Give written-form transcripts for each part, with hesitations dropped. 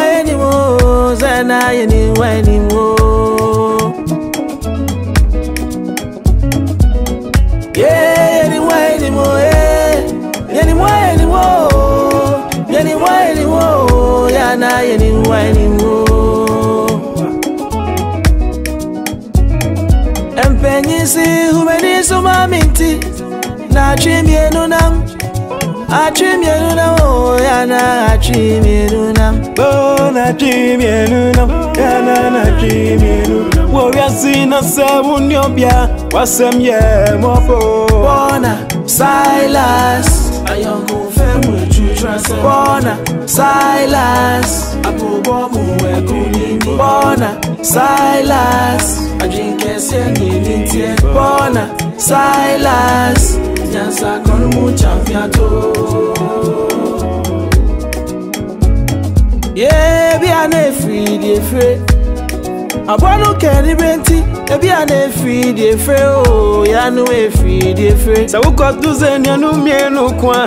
anymore, Zana anymore. Yeah, anymore, yeah, anymore, Yana anymore. And Penny, who made so minty, not Achimierunam, oh yana achimierunam, oh na achimierunam, yana na achimierunam. Woyasi na sebunyobia, wasemye mofo. Bona Silas, ayongo femu chutrasa. Bona Silas, apobo muwekunini. Bona Silas, ajinkesi ngilinti. Bona Silas. Jansa konumu champiato. Yeah, be an free de free. I want to carry benti. Be an free de free. Oh, ya no free de free. Sa uko tuzen ya no mienu kwa.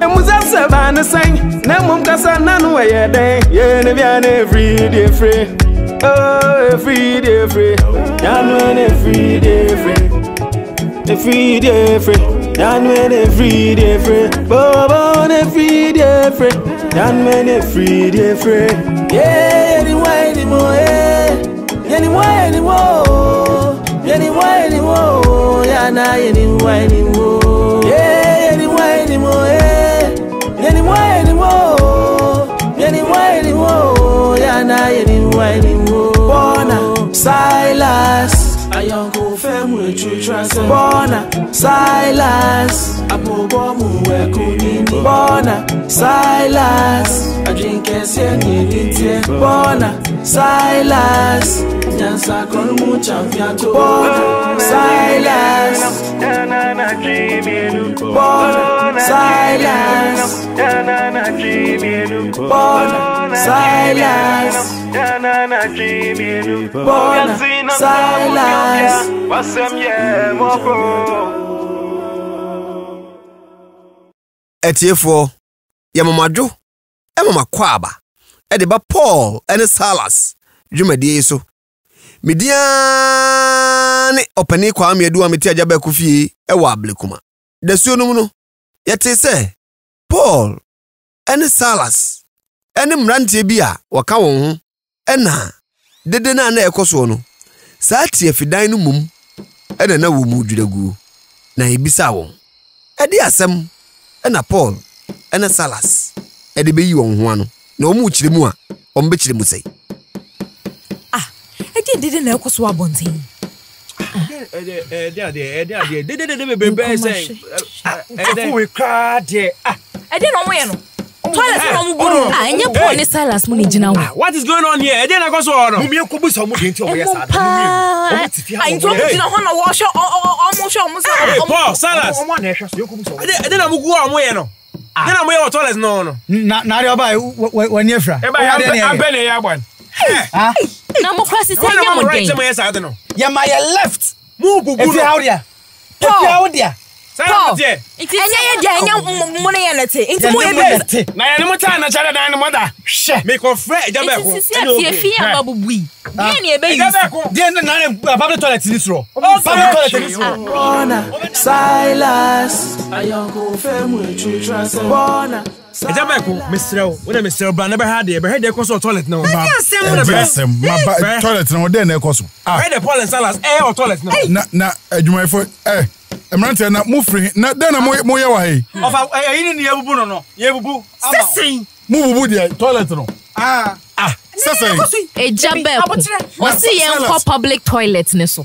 Emuza seba na sing. Na mumkasa na no yede. Yeah, be an free de free. Oh, free de free. Ya no free de free. Every day free, and when every day free, but every day free, and when every day free. Yeah, anymore, yeah, anymore, yeah, na anymore. Yeah, anymore, yeah, na anymore. Bona Silas. Ayongo femu chutrasa. Bona Silas, apobo muwekunini. Bona Silas, ajinkesi ngilinti. Bona Silas, nyansa konumu champiato. Bona Silas, yana na chimiru. Bona Silas, yana na chimiru. Bona Silas, yana na chimiru. Bona Silas. What's up, yeah, Moko? Etiefo, Yamamadu, Emma Kwaba, Ediba Paul and Silas, Jumediso. Midian Openi Kwam Yadua Mitaja Bekufi, Ewablikuma. The Sunumuno, yet they say, Paul and Silas, and Mrantibia, Wakawon, and na, the Dena Nekosono. Sati efidan no mum ena na wo mu dwidaguo na ebisa won edi asem ena Paul ena Silas edi beyi won ho ano na omu chire mu a ombe chire mu sei ah edi dede na ekoso abonten edi dede bebe sei edi we cra de ah edi no mo ye no what is going on here? I didn't go so on. Paul, Silas. I didn't go. Paul, it's money and it's more invested. My mother. Make a friend. It's a fear. I'm not saying that move free. Not then I'm more away. I didn't hear Buno. No, Yabu. I'm move the toilet. Ah, a jump bell. What's the young public toilet? Nestle.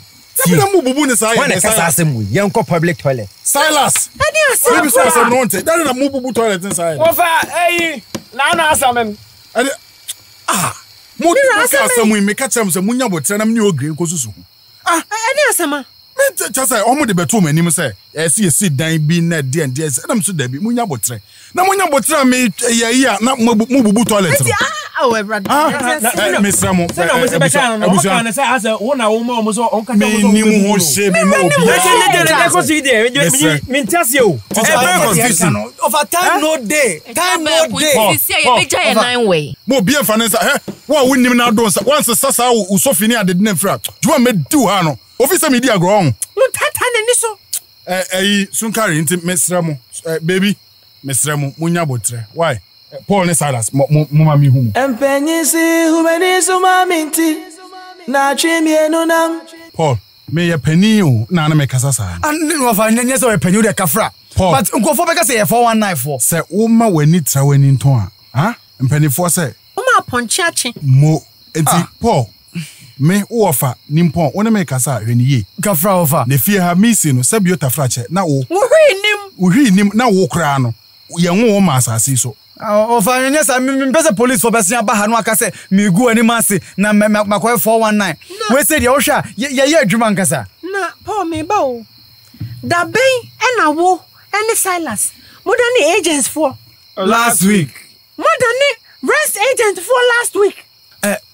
Young public toilet. Silas, I don't know toilet inside. Ah, more than we may catch some munyabot and I'm new green Kosusu. Ah, I dare summer. Just say, almost the betum and him say, I see a seed dying being net, dear, and yes, I'm so dead. Munya botre. Now, Munya botre, I made a year, not Mubu toilet. Why? Paul and Silas, Mammy Humu. And Penisi, who is a mammy, not Jimmy, no nam. Paul, may a penny, Nana Macassa. And then we'll find yes or a penny de Cafra. Paul, but Uncle Fobaca say 419 4. Say, Oma, we need to win in Tonga. Ah, and Penny for say, Oma Ponchachi. Mo, it's Paul. May offer Nimpon, one make us out in ye. Cafra over. If you have missing, Sabiota Frache, now we him now walk round. Young Omas, I see so. Oh, yes, I mean, better police for Basia Bahanuakase, Migu and Masi, Namakway 419. We said, Yosha, yeah, Jumancasa. Na, Paul, me bow. Da bay and a woe and the Silas. More than the agents for last week. More than the rest agent for last week.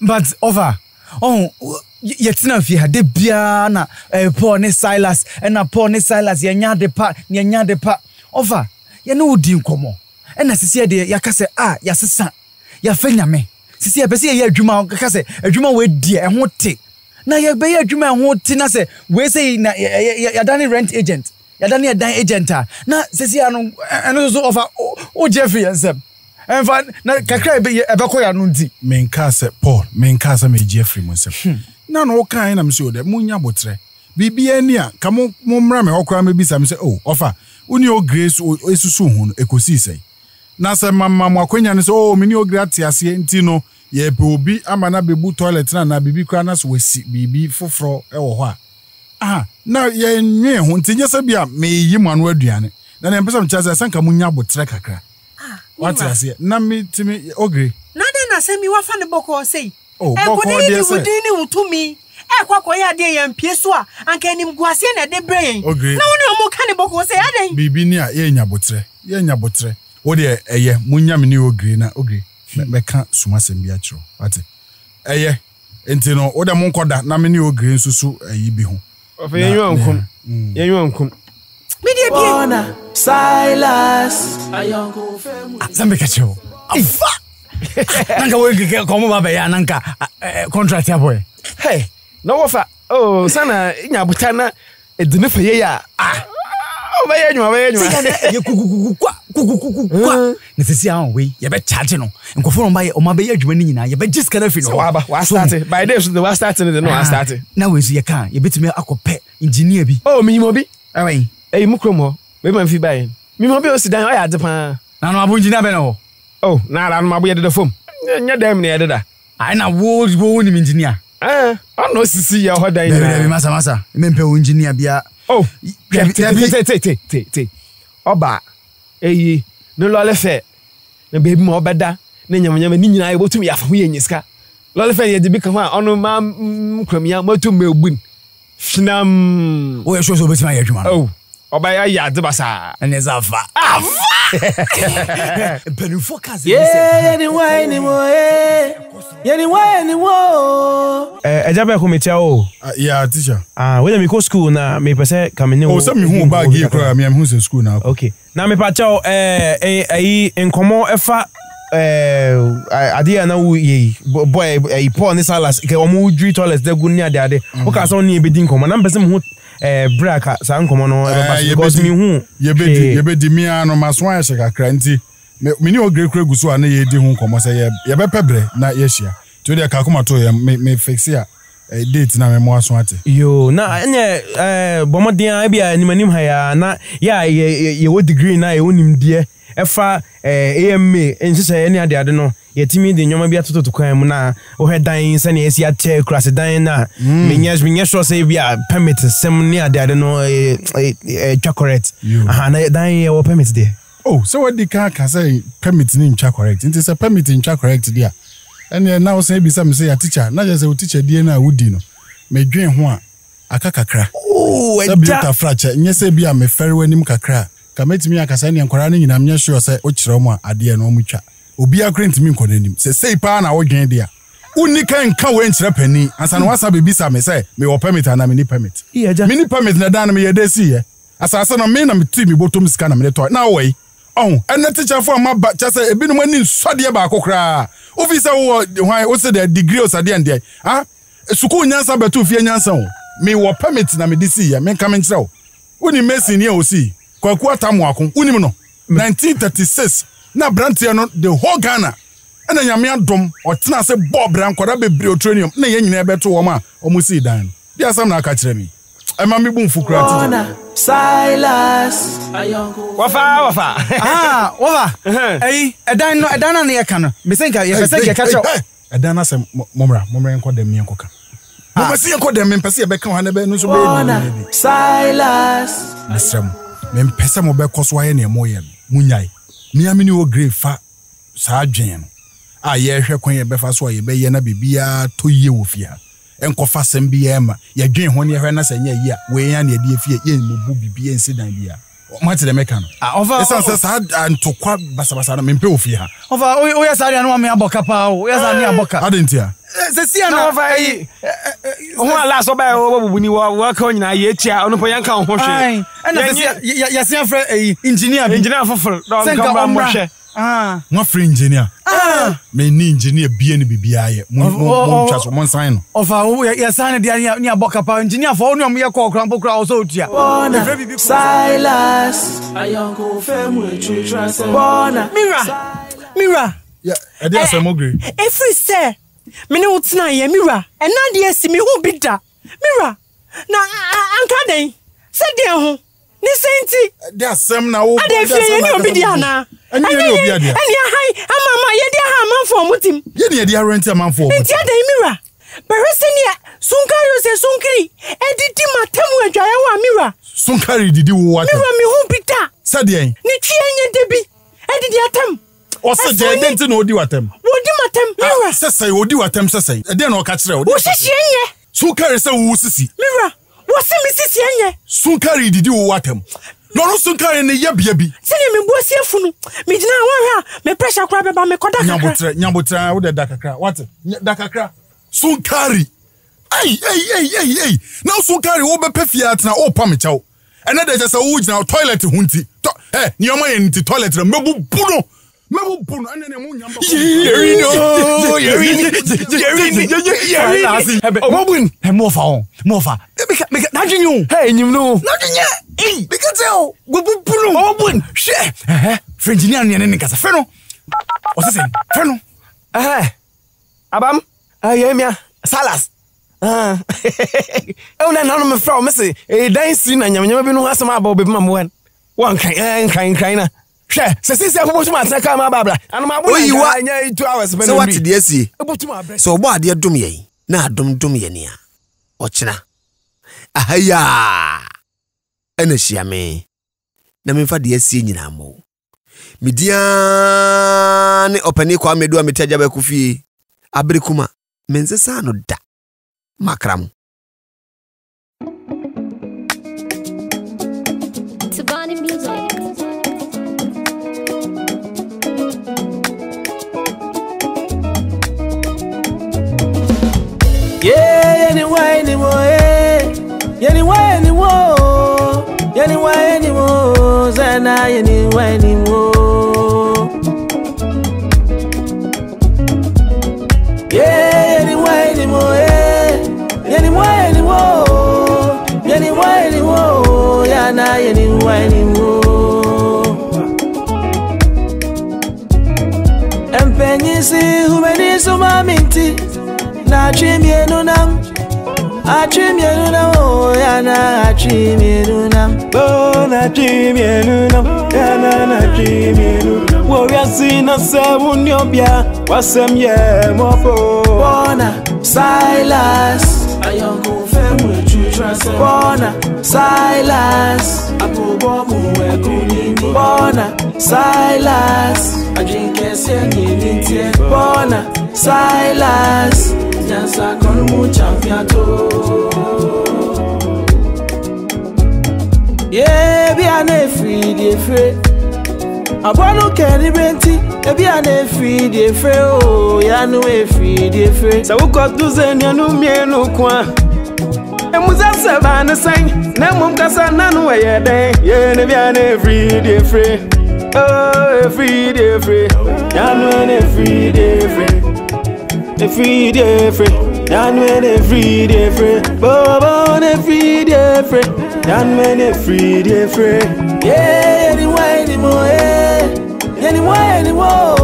But over. Oh, yet enough, you had the Biana, a Paul and Silas, and a Paul and Silas, Yanya depart. Over. You know, dear, come on. And as I dear, Yakase, ah, Yassan, Yafena me. Sisia, Bessia, Juma, Casse, a Juma with dear and won't take. Now you pay a Juma and won't tin us. We say, Yadani rent agent, Yadani a dine agent. Now, Sisia, and also of our Jeffrey and Seb. And Van, now Cacra be a Bacoya Nundi. Main Casse, Paul, Main Casse, May Jeffrey, myself. None all kind, I'm sure, that Munya Botre. Be near, come on, Mom Ram or Cram, maybe some say, oh, offer. Unio grace or Esusun, Ecosise. Nasa Mamma Quinian is oh, Minio Gratia Sientino, ye be Amana Bibu toilet and I be cranas with CB for Ewa. Ah, now ye me, Hunting Sabia, may you man word Diane. Then I'm some chance I sank a munya but tracker. Ah, what I say? Nammy to me, Ogre. Nothing I send me what fan the book or say. Oh, what to me. Equakoya de and Pieswa and can him guasiana de brain. Ogre. No more cannibal was adding. Bibinia, Yenya Botre. What dear, a year, Munyam new greener, Ogre. Mekan Sumas and Biatro. At a year, and to know other monk or that Naminio green susu, a ye be home. Of your uncle, your uncle. Media Piana, Silas, a uncle. Zambicacho. Nanka will get come over by Ananka contract your boy. Hey, no offer. Oh, Sana, Yabutana, a dinner ah. I oh, take. Oba, eh, no lollifair. The baby more better, then you are able to be a free in your scar. Lollifair, you become on a mam, crummy, more to Melbourne. Snum, where shows over my edge, oh, or by a yard, the bazaar, and there's a penny forecast. Yeah, anyway. A jabber who may tell, yeah, teacher. Ah, when I go school now, may per se come in. Oh, something who bag you, me and who's in school now. Okay. Now, me pacho, in common effort, I dear no ye boy, a poor Nisalas, Gamu, three toilets, the good near the other. Who can only be dinkum, and I'm present. Braka, Sancomono, because me who you bet me on my swine shaka cranty. Minio Greek Regusuan, ye didn't come, say, Yabepebre, not Yesia. To their Kakumato, may fix here a date now and more swat. You now, Bomadia, I be a name higher, not yeah, you would degree, and I own him, dear. Efa, AMA, and just any other, I don't know. Yet, me, the Yamabia to Quamuna, or her dying, Sunny, as yet, cross a diner. Minas, Minas, save ya permits, some near there, I don't know, a chocolate. You are dying or permits there. Oh, so what the car can say permits in chocolate. It is a permit in chocolate, dear. And now say, be some say a teacher, not as a teacher, dear, I would dino. May dream one, a cacacra. Oh, a beautiful fracture, and yes, I be a me ferry when him cacra. Commit me a Cassanian Corani, and I'm not sure, say, Ochroma, a dear no mucha. Obi akrin timi nko nanim. Se sei pa na wo dwen dia. Unika nka wo enkyere pani. Ansa no wasa be bisa me se me wo permit ana me ni permit. Me ni permit na dan me ye de si ye. Asase no me na me timi botom sika na me de to. Na wo yi. Oh, ene teacher for ma ba chase ebinom ani nsode ba kokra. Ofisa wo hwan wo se de degree osade en de. Ah? Suku nyansa betu fie nyansa wo. Me wo permit na me de si ye. Me nka me nkyere wo. Uni mesin ni e osi. Kwaku atamu akon. Uni no. 1936 na brantia no the whole Ghana na nyame adom otena se bob brankoda bebre otronium na ye nyina beto wo ma omusi dan bi asam na aka kire mi e ma me bu mfukura ti Silas wafa ah wafa eh edan na ye kan me se nka ye pese ye kacho edan na se momra enko dem ye nkoka momasi enko dem me pese ye be kan hana be no so be ni Silas asam me pese mo be koso aye na emoye munyai Miamini wo grave fa sa dwen no aye hwe kwen ye befa so ye be ye na bibia to ye wo fia enkofa sem bia ma ye dwen ho ne hwe na sanye ye a we ya na die fia ye mo bu bibia nsi dan bia ma tele meka no over sa antokwa basabasa na mempe wo fia over o ya sa ria no me aboka pa o ya sa ni aboka adentia se si na over yi ho ala so ba wo bubu ni wo ka onyina ye tia ono poyan kan ho hwe ya se afre engineer foforo don ka mo hwe ah mo afre engineer me ni engineer bia ni bibia ye mo twa so mo san no over wo ya sa ni dia ni aboka pa engineer fo ono mo ye ko kran pokra wo so tia Silas ayango family tree trans mira ya adia samogre every say me no tena ye mira and na de asi me hu bida mira na anka den se de ho ni senti de asem na wo de fie ni obi dia na ani obi dia ani hai amama ye dia ha manfo mutim ye ne dia rent amanfo mutim ntia den mira beresenia sunkario se sunkri edidi matamu adwaye wa mira sunkari didi wo wa mira me hu bida se de en ni twie nye de bi edidi atam o se de den ti no di watam Mira, say, what do attempt to say? Then I'll catch her. What's she? So carry so sissy. Mira, what's Mrs. Yanya? So carry did you what him? No, so carry in the yabi. Send him was here for me. Me now, where my pressure crab about me contact. Yambutra, with the Dakakra. What? Dakakra. So carry. Ay. Now so carry over Pefiat now, oh, Pamichao. And that is a wood now, toilet hunty. Eh, your mind to toilet, Mabu Puno. I'm not sure. Sure, since I want to my babla, and my boy, you are 2 hours. So, what did you see? So, what dear Dumye? Now, Dumye, Ochina. Ahaya, Enesia me. Namifa, dear senior, mo. Midian, Openiqua, me do a metaja kufi. Abricuma, Menzesano da. Macram. Tabani music. Yeah, anyway, Zana, anyway. Yeah, anyway, Yana, anyway. And Penny, see who many so mammy. Na achimye nuna oh ya na achimye nuna oh na achimye nuna ya na achimye nuna woria sina sewuni obia wasemye mofo bona Silas ayango family tree trans bona Silas apobo mu ekuni bona Silas ajinke senye ntie bona Silas Jansa konu mu champion. Yeah, be an everyday free. Abano Kelly Benti, Ebiane free, dear Freo, Yanu free, dear Frey. So who got to send Yanumia no qua? And was that Savannah sang? Namukasa Nanway, Yenebiane free, dear Frey. Oh, free, dear Frey, Yanu free, dear Frey. Free, dear Frey. And when every day free, Bobo, every day free. And when every day free, yeah, anyway, anymore, anyway, anymore,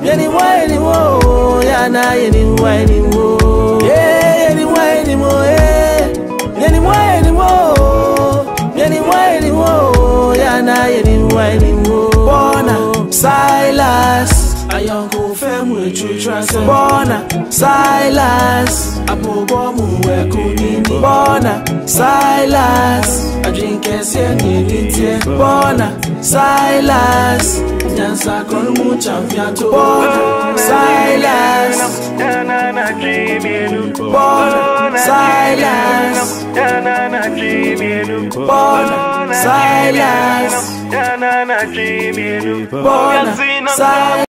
anyway, anymore, yeah, nah, anyway, anymore, yeah, anyway, anymore, anyway, anymore, anyway, anymore, yeah, nah, anyway, anymore, Bona, Silas. I uncle fam with you trust Bona Silas Apo bomu we kuni Bona Silas I drink as you need Bona Silas Jansa konmu champiato Bona Silas Danana jimenu Bona Silas Danana jimenu Bona Silas Danana jimenu Bona Silas